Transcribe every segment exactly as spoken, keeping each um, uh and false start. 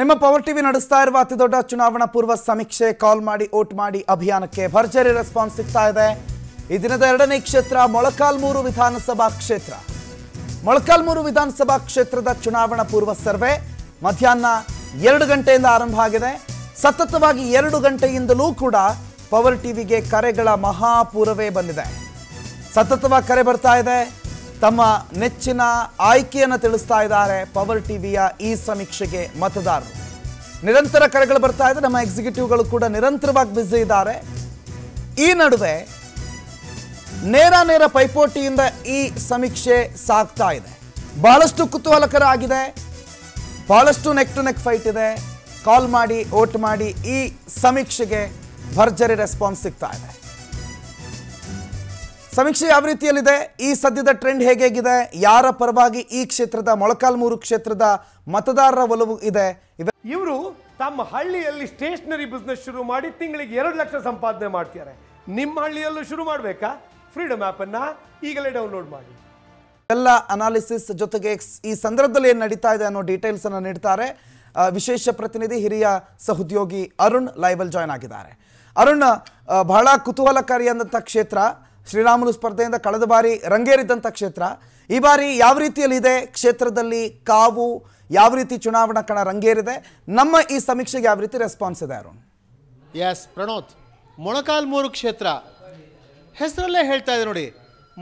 ನಿಮ್ಮ power TV ನಡೆಸ್ತಾ ಇರುವ ಅತಿ ದೊಡ್ಡ ಚುನಾವಣಾ ಪೂರ್ವ ಸಮೀಕ್ಷೆ ಕಾಲ್ ಮಾಡಿ ವೋಟ್ ಮಾಡಿ ಅಭಿಯಾನಕ್ಕೆ ಭರ್ಜರಿ ರೆಸ್ಪಾನ್ಸ್ ಸಿಗ್ತಾ ಇದೆ। ಈ ದಿನದ ಎರಡನೇ ಕ್ಷೇತ್ರ ಮೊಳಕಾಲ್ಮೂರು ವಿಧಾನಸಭಾ ಕ್ಷೇತ್ರ। ಮೊಳಕಾಲ್ಮೂರು ವಿಧಾನಸಭಾ ಕ್ಷೇತ್ರದ ಚುನಾವಣಾ ಪೂರ್ವ ಸರ್ವೆ ಮಧ್ಯಾಹ್ನ ಎರಡು ಗಂಟೆಯಿಂದ ಆರಂಭ ಆಗಿದೆ। ಸತತವಾಗಿ ಎರಡು ಗಂಟೆಯಿಂದಲೂ ಕೂಡ ಪವರ್ ಟಿವಿಗೆ ಕರೆಗಳ ಮಹಾಪೂರವೇ ಬಂದಿದೆ। ಸತತವಾಗಿ ಕರೆ ಬರ್ತಾ ಇದೆ। तम नेच्चिन आय्केयन्न तिळिस्ता इद्दारे पवर् टीविय ई समीक्षेगे मतदाररु निरंतर करेगळु बर्ता इदे। नम्म एक्सिक्यूटिव्गळु कूड निरंतरवागि बिझी इद्दारे। ई नडुवे नेर नेर पैपोटियिंद ई समीक्षे सागता इदे। बहळष्टु कुतूहलकर आगिदे। बहळष्टु नेक टू नेक फैट इदे। काल माडि वोट माडि ई समीक्षेगे भर्जरी रेस्पान्स सिग्ता इदे। समीक्षे ಯಾವ ರೀತಿಯಲ್ಲಿದೆ, ಈ ಸದ್ಯದ ಟ್ರೆಂಡ್ ಹೇಗೆ ಇದೆ, ಯಾರ ಪರವಾಗಿ ಈ ಕ್ಷೇತ್ರದ ಮೊಳಕಾಲ್ಮೂರು ಕ್ಷೇತ್ರದ ಮತದಾರರ ಒಲವು ಇದೆ? ಇವರು ತಮ್ಮ ಹಳ್ಳಿಯಲ್ಲಿ ಸ್ಟೇಷನರಿ ಬಿಸಿನೆಸ್ ಶುರು ಮಾಡಿ ತಿಂಗಳಿಗೆ ಎರಡು ಲಕ್ಷ ಸಂಪಾದನೆ ಮಾಡ್ತಾರೆ। ನಿಮ್ಮ ಹಳ್ಳಿಯಲ್ಲೂ ಶುರು ಮಾಡಬೇಕಾ? ಫ್ರೀಡಮ್ ಆಪ್ ಅನ್ನು ಈಗಲೇ ಡೌನ್ಲೋಡ್ ಮಾಡಿ। ಎಲ್ಲ ಅನಾಲಿಸಿಸ್ ಜೊತೆಗೆ ಈ ಸಂದರ್ಭದಲ್ಲಿ ಏನು ನಡೀತಾ ಇದೆ ಅನ್ನೋ ಡೀಟೇಲ್ಸ್ ಅನ್ನು ನೀಡುತ್ತಾರೆ ವಿಶೇಷ ಪ್ರತಿನಿಧಿ ಹಿರಿಯ ಸಹೋದ್ಯೋಗಿ ಅರುಣ್ ಲೈವಲ್ ಜಾಯಿನ್ ಆಗಿದ್ದಾರೆ। ಅರುಣ್, ಬಹಳ ಕುತೂಹಲಕಾರಿಯಾದಂತ ಕ್ಷೇತ್ರ, ಶ್ರೀರಾಮುಲು ಸ್ಪರ್ಧೆಯಿಂದ ಕಳೆದ ಬಾರಿ ರಂಗೇರಿದಂತ ಕ್ಷೇತ್ರ ಈ ಬಾರಿ ಯಾವ ರೀತಿಯಲ್ಲಿ ಇದೆ? ಕ್ಷೇತ್ರದಲ್ಲಿ ಕಾವು ಯಾವ ರೀತಿ ಚುನಾವಣಾ ಕಣ ರಂಗೇರಿದೆ? ನಮ್ಮ ಈ ಸಮೀಕ್ಷೆಗೆ ಯಾವ ರೀತಿ ರೆಸ್ಪಾನ್ಸ್ ಇದೆ ಅರುಣ್? ಎಸ್ ಪ್ರಣೋತ್, ಮೊಳಕಾಲ್ಮೂರು ಕ್ಷೇತ್ರ ಹೆಸರಲ್ಲೇ ಹೇಳ್ತಾ ಇದೆ ನೋಡಿ,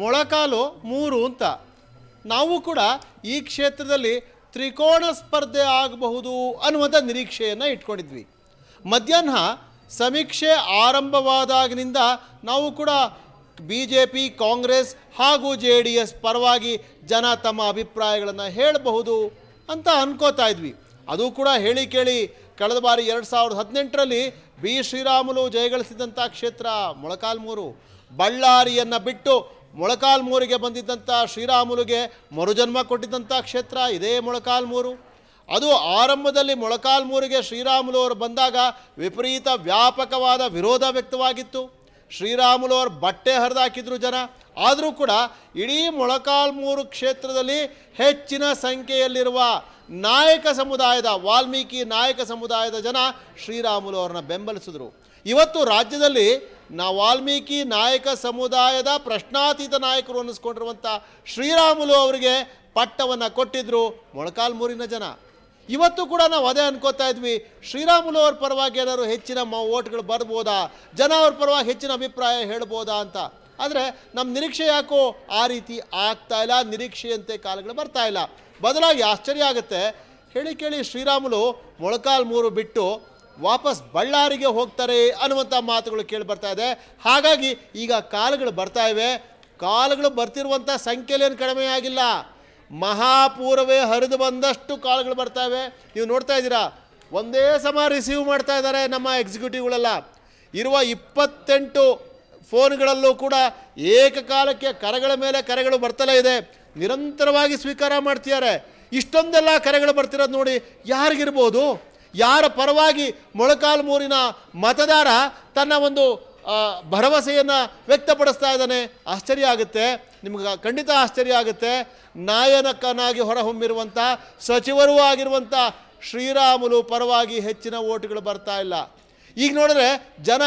ಮೊಳಕಾಲು ಮೂರು ಅಂತ। ನಾವು ಕೂಡ ಈ ಕ್ಷೇತ್ರದಲ್ಲಿ ತ್ರಿಕೋಣ ಸ್ಪರ್ಧೆ ಆಗಬಹುದು ಅನ್ನುವಂಥ ನಿರೀಕ್ಷೆಯನ್ನು ಇಟ್ಕೊಂಡಿದ್ವಿ। ಮಧ್ಯಾಹ್ನ ಸಮೀಕ್ಷೆ ಆರಂಭವಾದಾಗಿನಿಂದ ನಾವು ಕೂಡ ಬಿಜೆಪಿ, ಕಾಂಗ್ರೆಸ್ ಹಾಗೂ ಜೆಡಿಎಸ್ ಪರವಾಗಿ ಜನ ತಮ್ಮ ಅಭಿಪ್ರಾಯಗಳನ್ನು ಹೇಳಬಹುದು ಅಂತ ಅನ್ಕೋತಾ ಇದ್ವಿ। ಅದು ಕೂಡ ಹೇಳಿ ಕೇಳಿ ಕಳೆದ ಬಾರಿ ಎರಡು ಸಾವಿರದ ಹದಿನೆಂಟರಲ್ಲಿ ಬಿ ಶ್ರೀರಾಮುಲು ಜಯಗಳಿಸಿದಂಥ ಕ್ಷೇತ್ರ ಮೊಳಕಾಲ್ಮೂರು। ಬಳ್ಳಾರಿಯನ್ನು ಬಿಟ್ಟು ಮೊಳಕಾಲ್ಮೂರಿಗೆ ಬಂದಿದ್ದಂಥ ಶ್ರೀರಾಮುಲುಗೆ ಮರುಜನ್ಮ ಕೊಟ್ಟಿದ್ದಂಥ ಕ್ಷೇತ್ರ ಇದೇ ಮೊಳಕಾಲ್ಮೂರು। ಅದು ಆರಂಭದಲ್ಲಿ ಮೊಳಕಾಲ್ಮೂರಿಗೆ ಶ್ರೀರಾಮುಲು ಅವರು ಬಂದಾಗ ವಿಪರೀತ ವ್ಯಾಪಕವಾದ ವಿರೋಧ ವ್ಯಕ್ತವಾಗಿತ್ತು। ಶ್ರೀರಾಮುಲು ಅವರು ಬಟ್ಟೆ ಹರಿದಾಕಿದ್ರು ಜನ। ಆದರೂ ಕೂಡ ಇಡೀ ಮೊಳಕಾಲ್ಮೂರು ಕ್ಷೇತ್ರದಲ್ಲಿ ಹೆಚ್ಚಿನ ಸಂಖ್ಯೆಯಲ್ಲಿರುವ ನಾಯಕ ಸಮುದಾಯದ, ವಾಲ್ಮೀಕಿ ನಾಯಕ ಸಮುದಾಯದ ಜನ ಶ್ರೀರಾಮುಲು ಅವರನ್ನು ಬೆಂಬಲಿಸಿದ್ರು। ಇವತ್ತು ರಾಜ್ಯದಲ್ಲಿ ನಾ ವಾಲ್ಮೀಕಿ ನಾಯಕ ಸಮುದಾಯದ ಪ್ರಶ್ನಾತೀತ ನಾಯಕರು ಅನ್ನಿಸ್ಕೊಂಡಿರುವಂಥ ಶ್ರೀರಾಮುಲು ಅವರಿಗೆ ಪಟ್ಟವನ್ನು ಕೊಟ್ಟಿದ್ದರು ಮೊಳಕಾಲ್ಮೂರಿನ ಜನ। ಇವತ್ತು ಕೂಡ ನಾವು ಅದೇ ಅನ್ಕೋತಾ ಇದ್ವಿ, ಶ್ರೀರಾಮುಲು ಅವ್ರ ಪರವಾಗಿ ಏನಾದ್ರು ಹೆಚ್ಚಿನ ಓಟ್ಗಳು ಬರ್ಬೋದಾ, ಜನ ಅವ್ರ ಪರವಾಗಿ ಹೆಚ್ಚಿನ ಅಭಿಪ್ರಾಯ ಹೇಳ್ಬೋದಾ ಅಂತ। ಆದರೆ ನಮ್ಮ ನಿರೀಕ್ಷೆ ಯಾಕೋ ಆ ರೀತಿ ಆಗ್ತಾ ಇಲ್ಲ, ನಿರೀಕ್ಷೆಯಂತೆ ಕಾಲಗಳು ಬರ್ತಾ ಇಲ್ಲ। ಬದಲಾಗಿ ಆಶ್ಚರ್ಯ ಆಗುತ್ತೆ, ಹೇಳಿ ಕೇಳಿ ಶ್ರೀರಾಮುಲು ಮೊಳಕಾಲ್ಮೂರು ಬಿಟ್ಟು ವಾಪಸ್ ಬಳ್ಳಾರಿಗೆ ಹೋಗ್ತಾರೆ ಅನ್ನುವಂಥ ಮಾತುಗಳು ಕೇಳಿ ಬರ್ತಾ ಇದೆ। ಹಾಗಾಗಿ ಈಗ ಕಾಲಗಳು ಬರ್ತಾ ಇವೆ, ಕಾಲಗಳು ಬರ್ತಿರುವಂಥ ಸಂಖ್ಯೆಲೇನು ಕಡಿಮೆ ಆಗಿಲ್ಲ, ಮಹಾಪೂರವೇ ಹರಿದು ಬಂದಷ್ಟು ಕಾಲಗಳು ಬರ್ತಾಯಿವೆ। ನೀವು ನೋಡ್ತಾ ಇದ್ದೀರಾ, ಒಂದೇ ಸಮ ರಿಸೀವ್ ಮಾಡ್ತಾ ಇದ್ದಾರೆ ನಮ್ಮ ಎಕ್ಸಿಕ್ಯೂಟಿವ್ಗಳೆಲ್ಲ। ಇರುವ ಇಪ್ಪತ್ತೆಂಟು ಫೋನ್ಗಳಲ್ಲೂ ಕೂಡ ಏಕಕಾಲಕ್ಕೆ ಕರೆಗಳ ಮೇಲೆ ಕರೆಗಳು ಬರ್ತಲೇ ಇದೆ, ನಿರಂತರವಾಗಿ ಸ್ವೀಕಾರ ಮಾಡ್ತಿದ್ದಾರೆ। ಇಷ್ಟೊಂದೆಲ್ಲ ಕರೆಗಳು ಬರ್ತಿರೋದು ನೋಡಿ ಯಾರಿಗಿರ್ಬೋದು, ಯಾರ ಪರವಾಗಿ ಮೊಳಕಾಲ್ಮೂರಿನ ಮತದಾರ ತನ್ನ ಒಂದು ಭರವಸೆಯನ್ನು ವ್ಯಕ್ತಪಡಿಸ್ತಾ ಇದ್ದಾನೆ? ಆಶ್ಚರ್ಯ ಆಗುತ್ತೆ ನಿಮ್ಗೆ, ಖಂಡಿತ ಆಶ್ಚರ್ಯ ಆಗುತ್ತೆ। ನಾಯಕನಾಗಿ ಹೊರಹೊಮ್ಮಿರುವಂಥ, ಸಚಿವರೂ ಆಗಿರುವಂಥ ಶ್ರೀರಾಮುಲು ಪರವಾಗಿ ಹೆಚ್ಚಿನ ಓಟುಗಳು ಬರ್ತಾ ಇಲ್ಲ। ಈಗ ನೋಡಿದ್ರೆ ಜನ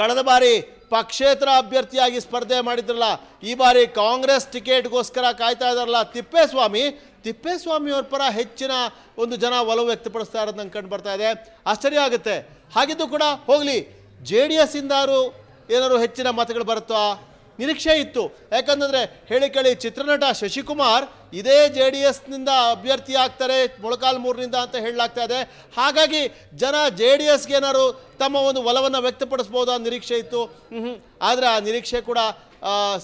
ಕಳೆದ ಬಾರಿ ಪಕ್ಷೇತರ ಅಭ್ಯರ್ಥಿಯಾಗಿ ಸ್ಪರ್ಧೆ ಮಾಡಿದ್ರಲ್ಲ, ಈ ಬಾರಿ ಕಾಂಗ್ರೆಸ್ ಟಿಕೆಟ್ಗೋಸ್ಕರ ಕಾಯ್ತಾ ಇದ್ದಾರಲ್ಲ ತಿಪ್ಪೇಸ್ವಾಮಿ, ತಿಪ್ಪೇಸ್ವಾಮಿಯವ್ರ ಪರ ಹೆಚ್ಚಿನ ಒಂದು ಜನ ಒಲವು ವ್ಯಕ್ತಪಡಿಸ್ತಾ ಇರೋದು ನಂಗೆ ಕಂಡು ಬರ್ತಾ ಇದೆ, ಆಶ್ಚರ್ಯ ಆಗುತ್ತೆ। ಹಾಗಿದ್ದು ಕೂಡ ಹೋಗಲಿ, ಜೆ ಡಿ ಎಸ್ ಇಂದಾರು ಏನಾದ್ರು ಹೆಚ್ಚಿನ ಮತಗಳು ಬರುತ್ತಾ ನಿರೀಕ್ಷೆ ಇತ್ತು। ಯಾಕಂತಂದರೆ ಹೇಳಿ ಕೇಳಿ ಚಿತ್ರನಟ ಶಶಿಕುಮಾರ್ ಇದೇ ಜೆ ಡಿ ಎಸ್ನಿಂದ ಅಭ್ಯರ್ಥಿ ಆಗ್ತಾರೆ ಮೊಳಕಾಲ್ಮೂರಿನಿಂದ ಅಂತ ಹೇಳಲಾಗ್ತಾ ಇದೆ। ಹಾಗಾಗಿ ಜನ ಜೆ ಡಿ ಎಸ್ಗೆ ಏನಾದ್ರು ತಮ್ಮ ಒಂದು ಒಲವನ್ನು ವ್ಯಕ್ತಪಡಿಸ್ಬೋದು ಅನ್ನೋ ನಿರೀಕ್ಷೆ ಇತ್ತು, ಹ್ಞೂ ಆದರೆ ಆ ನಿರೀಕ್ಷೆ ಕೂಡ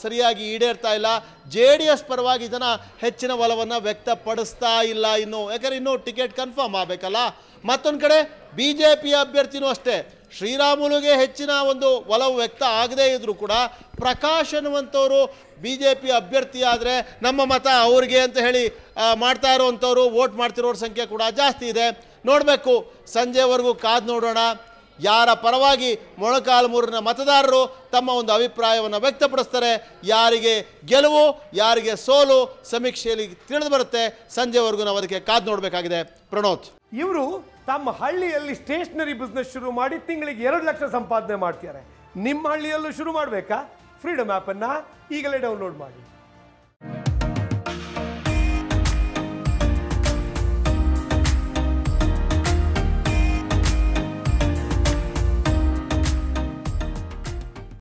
ಸರಿಯಾಗಿ ಈಡೇರ್ತಾ ಇಲ್ಲ। ಜೆ ಡಿ ಎಸ್ ಪರವಾಗಿ ಜನ ಹೆಚ್ಚಿನ ಒಲವನ್ನು ವ್ಯಕ್ತಪಡಿಸ್ತಾ ಇಲ್ಲ ಇನ್ನೂ, ಯಾಕಂದರೆ ಇನ್ನೂ ಟಿಕೆಟ್ ಕನ್ಫರ್ಮ್ ಆಗಬೇಕಲ್ಲ। ಮತ್ತೊಂದು ಕಡೆ ಬಿ ಜೆ ಪಿ ಅಭ್ಯರ್ಥಿನೂ ಅಷ್ಟೇ, ಶ್ರೀರಾಮುಲುಗೆ ಹೆಚ್ಚಿನ ಒಂದು ಒಲವು ವ್ಯಕ್ತ ಆಗದೇ ಇದ್ದರೂ ಕೂಡ ಪ್ರಕಾಶ್ ಅನ್ನುವಂಥವರು ಬಿ ಜೆ ಪಿ ಅಭ್ಯರ್ಥಿ ಆದರೆ ನಮ್ಮ ಮತ ಅವ್ರಿಗೆ ಅಂತ ಹೇಳಿ ಮಾಡ್ತಾ ಇರೋವಂಥವ್ರು, ವೋಟ್ ಮಾಡ್ತಿರೋರ ಸಂಖ್ಯೆ ಕೂಡ ಜಾಸ್ತಿ ಇದೆ। ನೋಡಬೇಕು, ಸಂಜೆವರೆಗೂ ಕಾದು ನೋಡೋಣ ಯಾರ ಪರವಾಗಿ ಮೊಳಕಾಲ್ಮೂರಿನ ಮತದಾರರು ತಮ್ಮ ಒಂದು ಅಭಿಪ್ರಾಯವನ್ನು ವ್ಯಕ್ತಪಡಿಸ್ತಾರೆ, ಯಾರಿಗೆ ಗೆಲುವು ಯಾರಿಗೆ ಸೋಲು ಸಮೀಕ್ಷೆಯಲ್ಲಿ ತಿಳಿದು ಬರುತ್ತೆ। ಸಂಜೆವರೆಗೂ ನಾವು ಅದಕ್ಕೆ ಕಾದು ನೋಡಬೇಕಾಗಿದೆ ಪ್ರಣೋತ್। ಇವರು ತಮ್ಮ ಹಳ್ಳಿಯಲ್ಲಿ ಸ್ಟೇಷನರಿ ಬಿಸ್ನೆಸ್ ಶುರು ಮಾಡಿ ತಿಂಗಳಿಗೆ ಎರಡು ಲಕ್ಷ ಸಂಪಾದನೆ ಮಾಡ್ತಾರೆ. ನಿಮ್ಮ ಹಳ್ಳಿಯಲ್ಲೂ ಶುರು ಮಾಡಬೇಕಾ? ಫ್ರೀಡಮ್ ಆಪ್ ಅನ್ನು ಈಗಲೇ ಡೌನ್ಲೋಡ್ ಮಾಡಿ.